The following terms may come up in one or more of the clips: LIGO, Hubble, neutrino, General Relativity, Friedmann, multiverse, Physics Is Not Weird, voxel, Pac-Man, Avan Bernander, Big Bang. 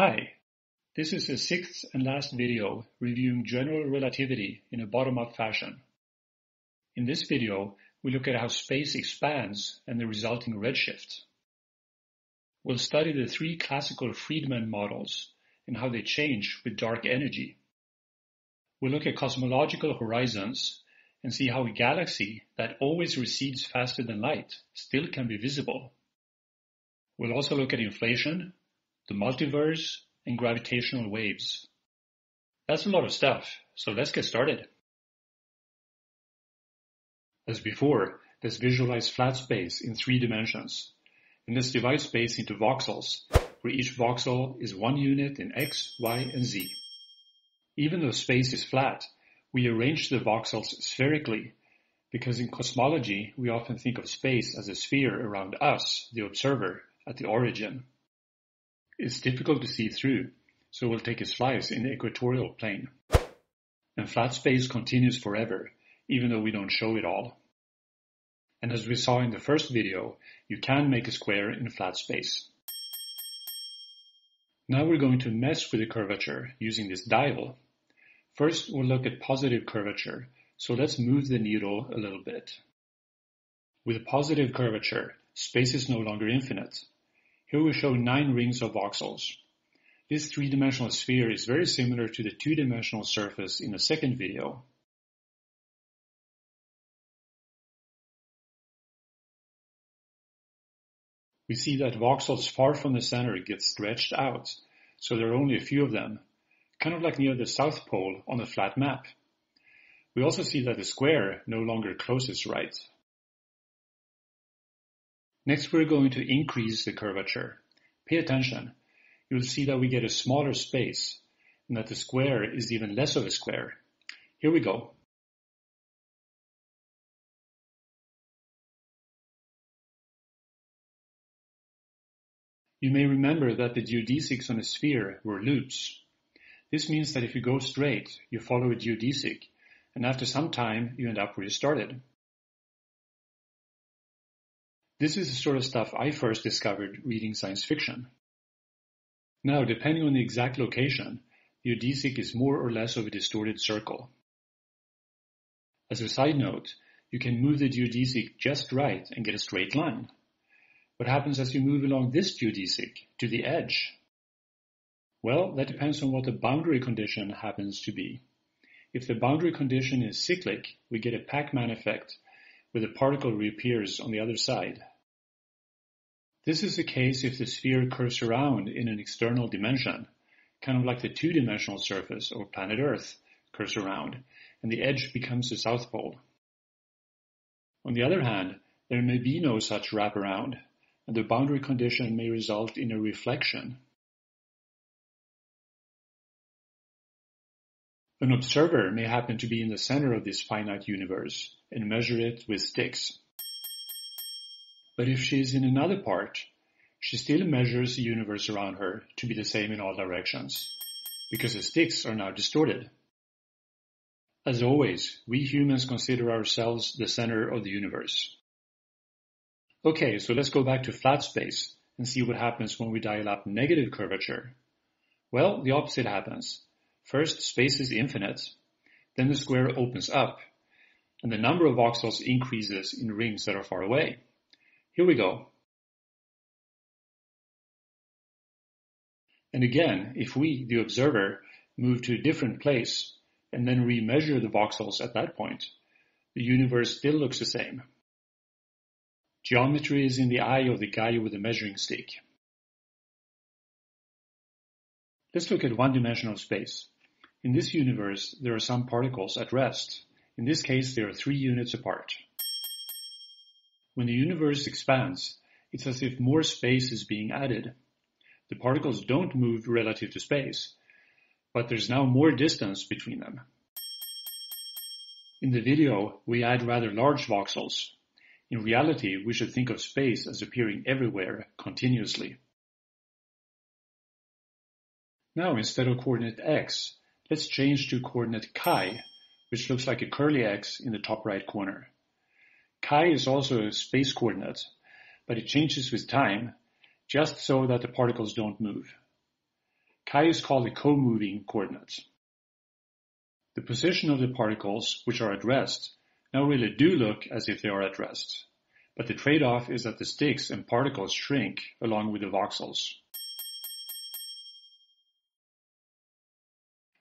Hi, this is the sixth and last video reviewing general relativity in a bottom-up fashion. In this video, we look at how space expands and the resulting redshift. We'll study the three classical Friedmann models and how they change with dark energy. We'll look at cosmological horizons and see how a galaxy that always recedes faster than light still can be visible. We'll also look at inflation, the multiverse, and gravitational waves. That's a lot of stuff, so let's get started. As before, let's visualize flat space in three dimensions, and let's divide space into voxels, where each voxel is 1 unit in X, Y, and Z. Even though space is flat, we arrange the voxels spherically, because in cosmology we often think of space as a sphere around us, the observer, at the origin. It's difficult to see through, so we'll take a slice in the equatorial plane. And flat space continues forever, even though we don't show it all. And as we saw in the first video, you can make a square in flat space. Now we're going to mess with the curvature using this dial. First, we'll look at positive curvature, so let's move the needle a little bit. With positive curvature, space is no longer infinite. Here we show 9 rings of voxels. This 3-dimensional sphere is very similar to the 2-dimensional surface in the second video. We see that voxels far from the center get stretched out, so there are only a few of them, kind of like near the South Pole on a flat map. We also see that the square no longer closes right. Next, we're going to increase the curvature. Pay attention. You'll see that we get a smaller space and that the square is even less of a square. Here we go. You may remember that the geodesics on a sphere were loops. This means that if you go straight, you follow a geodesic, and after some time, you end up where you started. This is the sort of stuff I first discovered reading science fiction. Now, depending on the exact location, the geodesic is more or less of a distorted circle. As a side note, you can move the geodesic just right and get a straight line. What happens as you move along this geodesic to the edge? Well, that depends on what the boundary condition happens to be. If the boundary condition is cyclic, we get a Pac-Man effect, where the particle reappears on the other side. This is the case if the sphere curves around in an external dimension, kind of like the 2-dimensional surface or planet Earth curves around, and the edge becomes the South Pole. On the other hand, there may be no such wraparound, and the boundary condition may result in a reflection. An observer may happen to be in the center of this finite universe and measure it with sticks. But if she is in another part, she still measures the universe around her to be the same in all directions, because the sticks are now distorted. As always, we humans consider ourselves the center of the universe. Okay, so let's go back to flat space and see what happens when we dial up negative curvature. Well, the opposite happens. First, space is infinite, then the square opens up, and the number of voxels increases in rings that are far away. Here we go. And again, if we, the observer, move to a different place and then re-measure the voxels at that point, the universe still looks the same. Geometry is in the eye of the guy with the measuring stick. Let's look at 1-dimensional space. In this universe, there are some particles at rest. In this case, they are 3 units apart. When the universe expands, it's as if more space is being added. The particles don't move relative to space, but there's now more distance between them. In the video, we add rather large voxels. In reality, we should think of space as appearing everywhere continuously. Now, instead of coordinate x, let's change to coordinate chi, which looks like a curly x in the top right corner. Chi is also a space coordinate, but it changes with time, just so that the particles don't move. Chi is called the co-moving coordinates. The position of the particles which are at rest now really do look as if they are at rest, but the trade-off is that the sticks and particles shrink along with the voxels.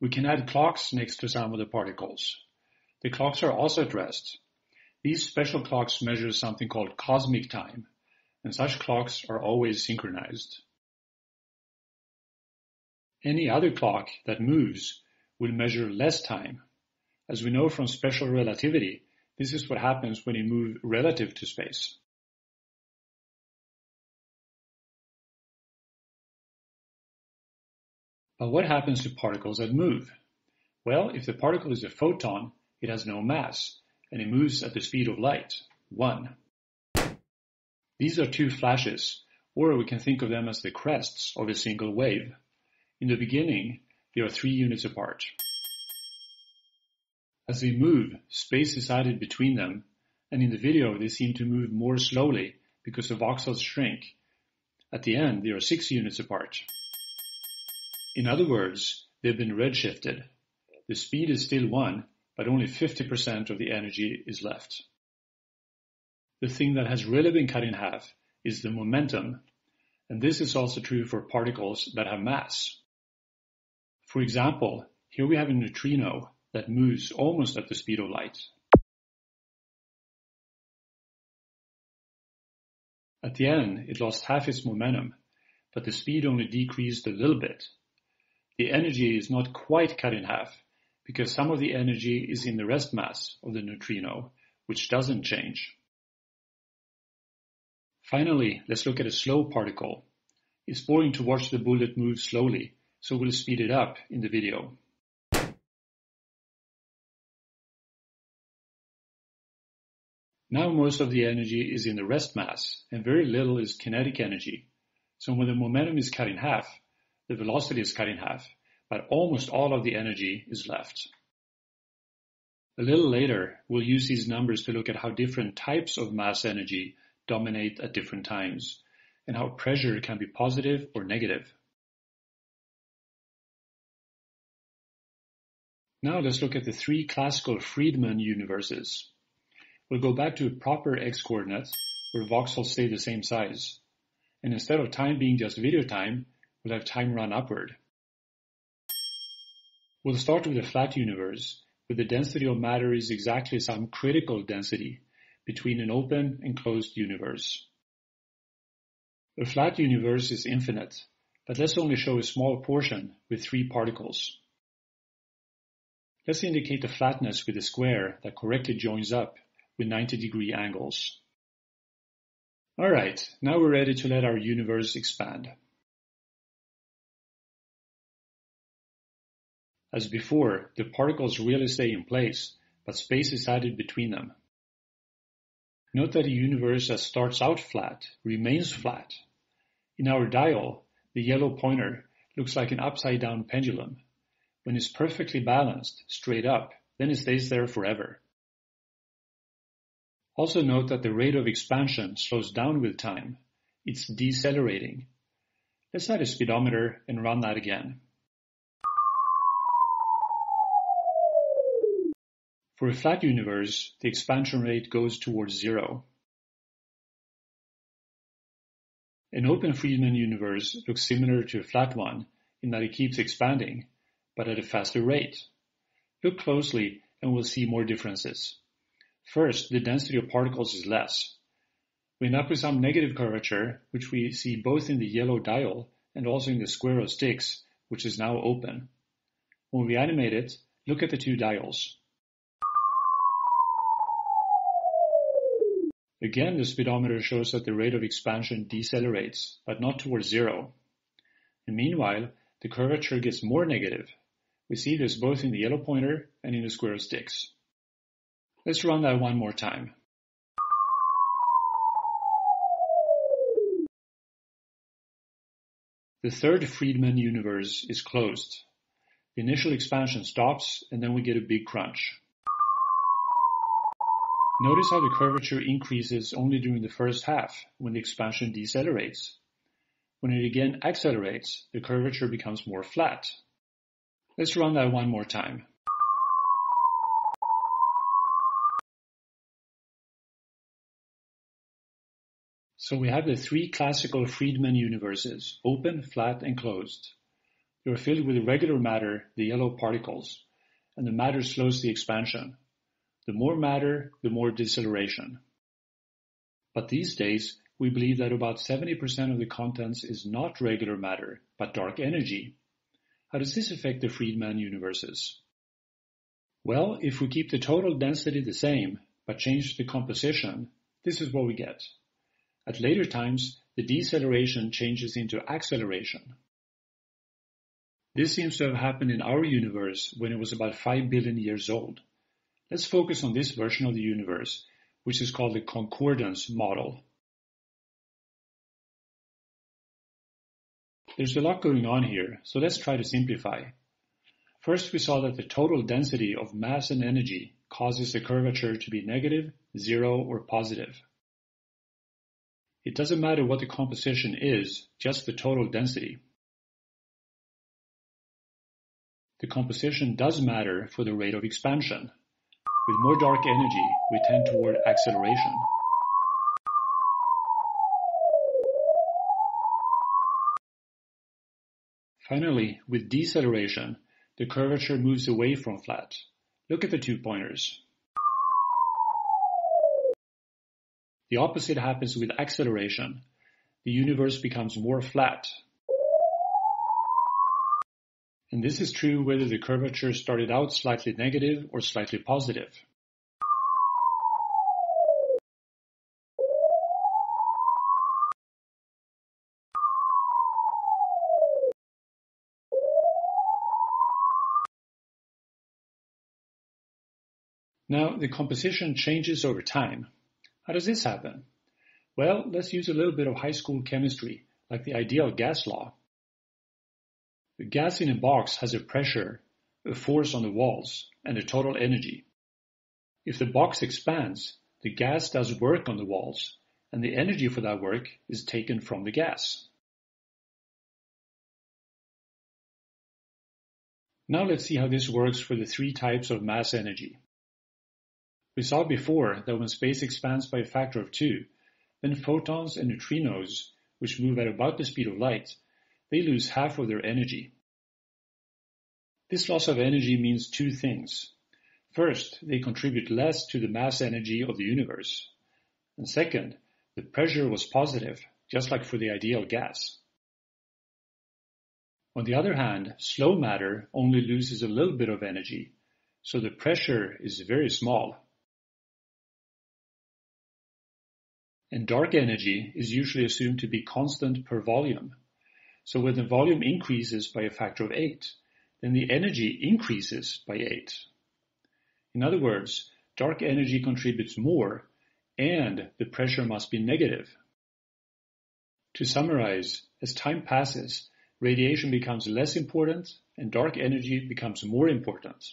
We can add clocks next to some of the particles. The clocks are also at rest. These special clocks measure something called cosmic time, and such clocks are always synchronized. Any other clock that moves will measure less time. As we know from special relativity, this is what happens when you move relative to space. But what happens to particles that move? Well, if the particle is a photon, it has no mass, and it moves at the speed of light, 1. These are two flashes, or we can think of them as the crests of a single wave. In the beginning, they are 3 units apart. As they move, space is added between them, and in the video they seem to move more slowly because the voxels shrink. At the end, they are 6 units apart. In other words, they've been redshifted. The speed is still 1, but only 50% of the energy is left. The thing that has really been cut in half is the momentum, and this is also true for particles that have mass. For example, here we have a neutrino that moves almost at the speed of light. At the end, it lost half its momentum, but the speed only decreased a little bit. The energy is not quite cut in half, because some of the energy is in the rest mass of the neutrino, which doesn't change. Finally, let's look at a slow particle. It's boring to watch the bullet move slowly, so we'll speed it up in the video. Now most of the energy is in the rest mass, and very little is kinetic energy. So when the momentum is cut in half, the velocity is cut in half, but almost all of the energy is left. A little later, we'll use these numbers to look at how different types of mass energy dominate at different times, and how pressure can be positive or negative. Now let's look at the 3 classical Friedmann universes. We'll go back to a proper x-coordinate, where voxels stay the same size, and instead of time being just video time, we'll have time run upward. We'll start with a flat universe, where the density of matter is exactly some critical density between an open and closed universe. A flat universe is infinite, but let's only show a small portion with 3 particles. Let's indicate the flatness with a square that correctly joins up with 90-degree angles. All right, now we're ready to let our universe expand. As before, the particles really stay in place, but space is added between them. Note that a universe that starts out flat remains flat. In our dial, the yellow pointer looks like an upside-down pendulum. When it's perfectly balanced, straight up, then it stays there forever. Also note that the rate of expansion slows down with time. It's decelerating. Let's add a speedometer and run that again. For a flat universe, the expansion rate goes towards 0. An open Friedmann universe looks similar to a flat one in that it keeps expanding, but at a faster rate. Look closely and we'll see more differences. First, the density of particles is less. We end up with some negative curvature, which we see both in the yellow dial and also in the square of sticks, which is now open. When we animate it, look at the 2 dials. Again, the speedometer shows that the rate of expansion decelerates, but not towards 0. And meanwhile, the curvature gets more negative. We see this both in the yellow pointer and in the square of sticks. Let's run that one more time. The 3rd Friedmann universe is closed. The initial expansion stops, and then we get a big crunch. Notice how the curvature increases only during the first half, when the expansion decelerates. When it again accelerates, the curvature becomes more flat. Let's run that one more time. So we have the three classical Friedmann universes, open, flat, and closed. They are filled with irregular matter, the yellow particles, and the matter slows the expansion. The more matter, the more deceleration. But these days, we believe that about 70% of the contents is not regular matter, but dark energy. How does this affect the Friedmann universes? Well, if we keep the total density the same, but change the composition, this is what we get. At later times, the deceleration changes into acceleration. This seems to have happened in our universe when it was about 5 billion years old. Let's focus on this version of the universe, which is called the concordance model. There's a lot going on here, so let's try to simplify. First, we saw that the total density of mass and energy causes the curvature to be negative, zero, or positive. It doesn't matter what the composition is, just the total density. The composition does matter for the rate of expansion. With more dark energy, we tend toward acceleration. Finally, with deceleration, the curvature moves away from flat. Look at the two pointers. The opposite happens with acceleration. The universe becomes more flat. And this is true whether the curvature started out slightly negative or slightly positive. Now, the composition changes over time. How does this happen? Well, let's use a little bit of high school chemistry, like the ideal gas law. The gas in a box has a pressure, a force on the walls, and a total energy. If the box expands, the gas does work on the walls, and the energy for that work is taken from the gas. Now let's see how this works for the three types of mass energy. We saw before that when space expands by a factor of 2, then photons and neutrinos, which move at about the speed of light, they lose half of their energy. This loss of energy means two things. First, they contribute less to the mass energy of the universe. And second, the pressure was positive, just like for the ideal gas. On the other hand, slow matter only loses a little bit of energy, so the pressure is very small. And dark energy is usually assumed to be constant per volume. So when the volume increases by a factor of 8, then the energy increases by 8. In other words, dark energy contributes more, and the pressure must be negative. To summarize, as time passes, radiation becomes less important, and dark energy becomes more important.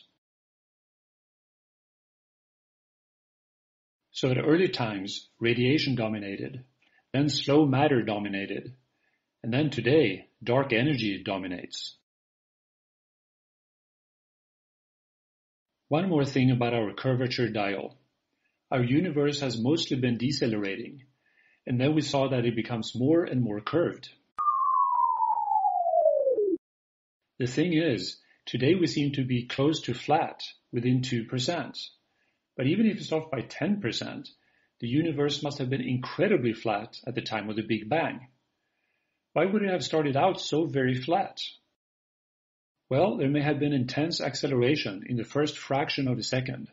So at early times, radiation dominated, then slow matter dominated, and then today, dark energy dominates. One more thing about our curvature dial. Our universe has mostly been decelerating, and then we saw that it becomes more and more curved. The thing is, today we seem to be close to flat, within 2%. But even if it's off by 10%, the universe must have been incredibly flat at the time of the Big Bang. Why would it have started out so very flat? Well, there may have been intense acceleration in the first fraction of a second.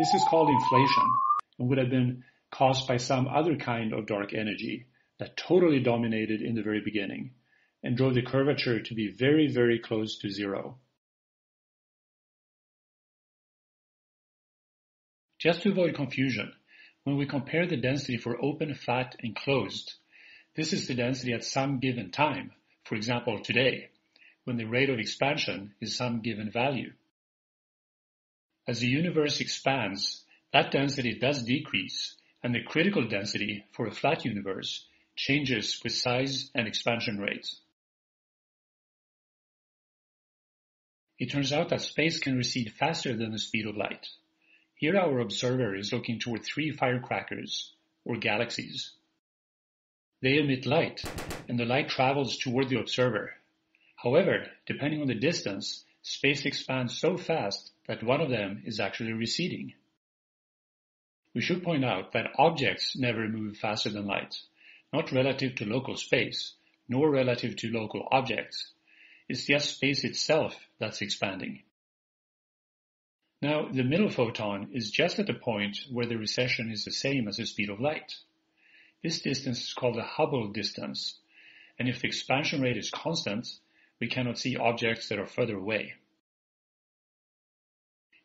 This is called inflation and would have been caused by some other kind of dark energy that totally dominated in the very beginning and drove the curvature to be very, very close to zero. Just to avoid confusion, when we compare the density for open, flat, and closed, this is the density at some given time, for example today, when the rate of expansion is some given value. As the universe expands, that density does decrease, and the critical density for a flat universe changes with size and expansion rate. It turns out that space can recede faster than the speed of light. Here our observer is looking toward three firecrackers, or galaxies. They emit light, and the light travels toward the observer. However, depending on the distance, space expands so fast that one of them is actually receding. We should point out that objects never move faster than light, not relative to local space, nor relative to local objects. It's just space itself that's expanding. Now, the middle photon is just at the point where the recession is the same as the speed of light. This distance is called the Hubble distance, and if the expansion rate is constant, we cannot see objects that are further away.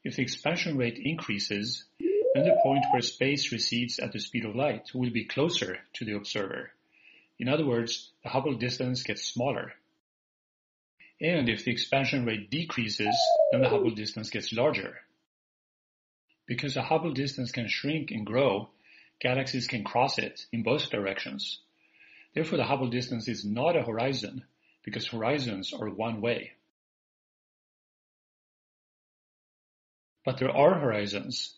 If the expansion rate increases, then the point where space recedes at the speed of light will be closer to the observer. In other words, the Hubble distance gets smaller. And if the expansion rate decreases, then the Hubble distance gets larger. Because the Hubble distance can shrink and grow, galaxies can cross it in both directions. Therefore, the Hubble distance is not a horizon, because horizons are one way. But there are horizons.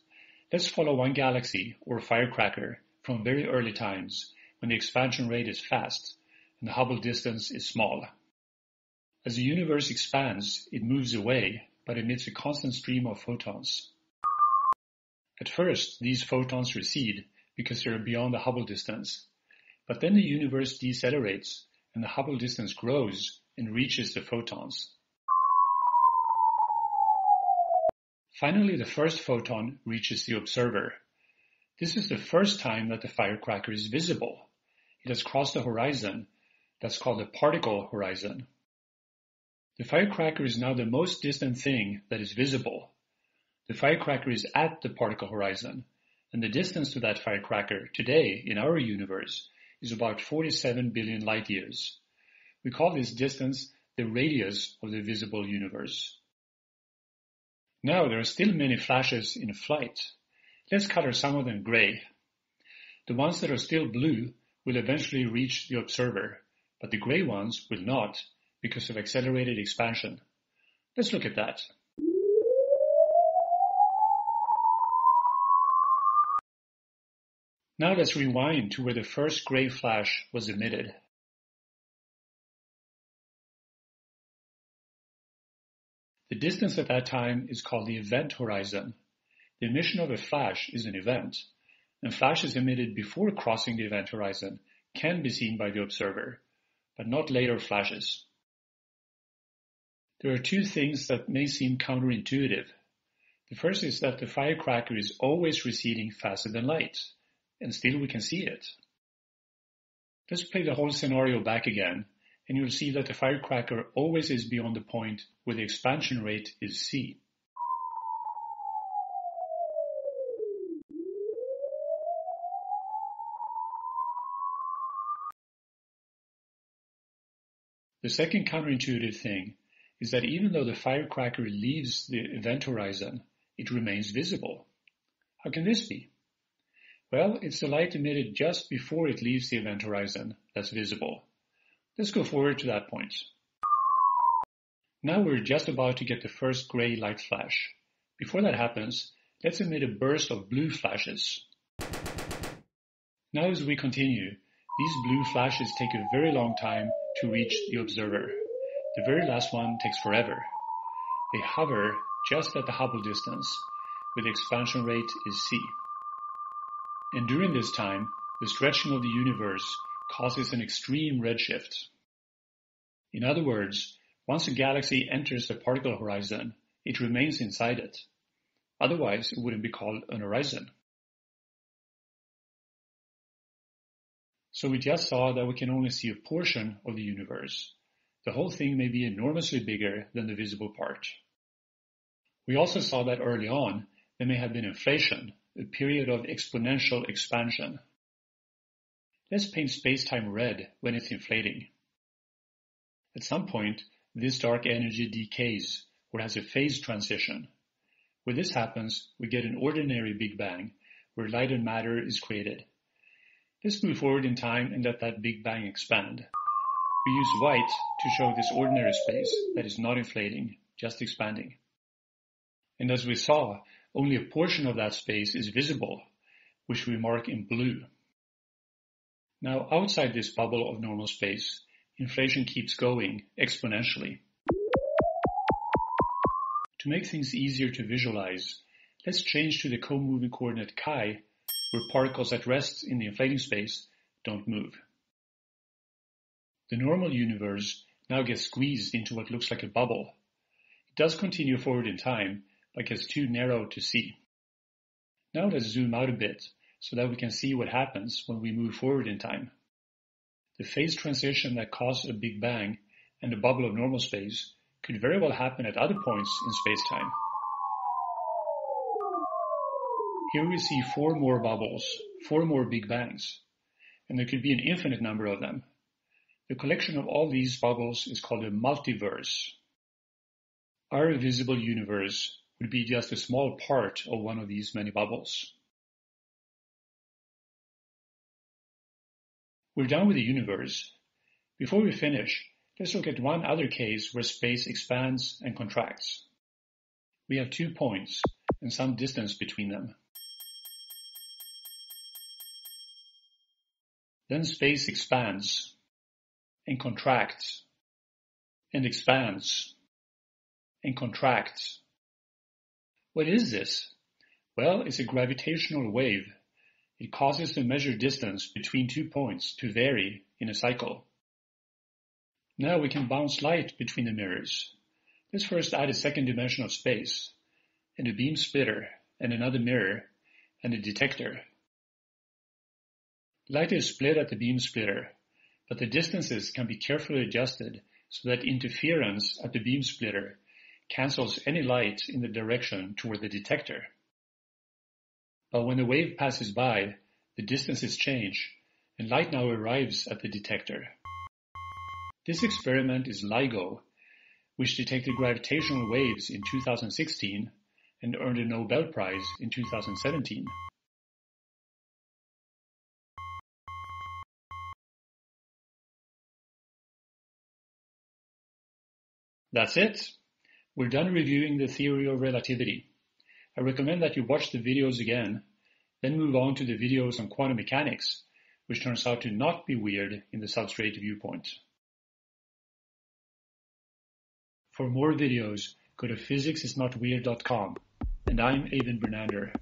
Let's follow one galaxy, or firecracker, from very early times, when the expansion rate is fast and the Hubble distance is small. As the universe expands, it moves away, but emits a constant stream of photons. At first, these photons recede because they are beyond the Hubble distance. But then the universe decelerates, and the Hubble distance grows and reaches the photons. Finally, the first photon reaches the observer. This is the first time that the firecracker is visible. It has crossed the horizon. That's called the particle horizon. The firecracker is now the most distant thing that is visible. The firecracker is at the particle horizon, and the distance to that firecracker today in our universe is about 47 billion light years. We call this distance the radius of the visible universe. Now, there are still many flashes in flight. Let's color some of them gray. The ones that are still blue will eventually reach the observer, but the gray ones will not, because of accelerated expansion. Let's look at that. Now let's rewind to where the first gray flash was emitted. The distance at that time is called the event horizon. The emission of a flash is an event, and flashes emitted before crossing the event horizon can be seen by the observer, but not later flashes. There are two things that may seem counterintuitive. The first is that the firecracker is always receding faster than light, and still we can see it. Let's play the whole scenario back again, and you'll see that the firecracker always is beyond the point where the expansion rate is c. The second counterintuitive thing is that even though the firecracker leaves the event horizon, it remains visible. How can this be? Well, it's the light emitted just before it leaves the event horizon that's visible. Let's go forward to that point. Now we're just about to get the first gray light flash. Before that happens, let's emit a burst of blue flashes. Now as we continue, these blue flashes take a very long time to reach the observer. The very last one takes forever. They hover just at the Hubble distance, where the expansion rate is c. And during this time, the stretching of the universe causes an extreme redshift. In other words, once a galaxy enters the particle horizon, it remains inside it. Otherwise, it wouldn't be called an horizon. So we just saw that we can only see a portion of the universe. The whole thing may be enormously bigger than the visible part. We also saw that early on, there may have been inflation, a period of exponential expansion. Let's paint space-time red when it's inflating. At some point, this dark energy decays or has a phase transition. When this happens, we get an ordinary Big Bang, where light and matter is created. Let's move forward in time and let that Big Bang expand. We use white to show this ordinary space that is not inflating, just expanding. And as we saw, only a portion of that space is visible, which we mark in blue. Now, outside this bubble of normal space, inflation keeps going exponentially. To make things easier to visualize, let's change to the co-moving coordinate chi, where particles at rest in the inflating space don't move. The normal universe now gets squeezed into what looks like a bubble. It does continue forward in time, but gets too narrow to see. Now let's zoom out a bit so that we can see what happens when we move forward in time. The phase transition that caused a Big Bang and a bubble of normal space could very well happen at other points in space-time. Here we see four more bubbles, four more Big Bangs, and there could be an infinite number of them. The collection of all these bubbles is called a multiverse. Our visible universe would be just a small part of one of these many bubbles. We're done with the universe. Before we finish, let's look at one other case where space expands and contracts. We have 2 points and some distance between them. Then space expands and contracts and expands and contracts. What is this? Well, it's a gravitational wave. It causes the measured distance between 2 points to vary in a cycle. Now we can bounce light between the mirrors. Let's first add a second dimension of space, and a beam splitter, and another mirror, and a detector. Light is split at the beam splitter, but the distances can be carefully adjusted so that interference at the beam splitter cancels any light in the direction toward the detector. But when the wave passes by, the distances change, and light now arrives at the detector. This experiment is LIGO, which detected gravitational waves in 2016 and earned a Nobel Prize in 2017. That's it. We're done reviewing the theory of relativity. I recommend that you watch the videos again, then move on to the videos on quantum mechanics, which turns out to not be weird in the substrate viewpoint. For more videos, go to physicsisnotweird.com, and I'm Avan Bernander.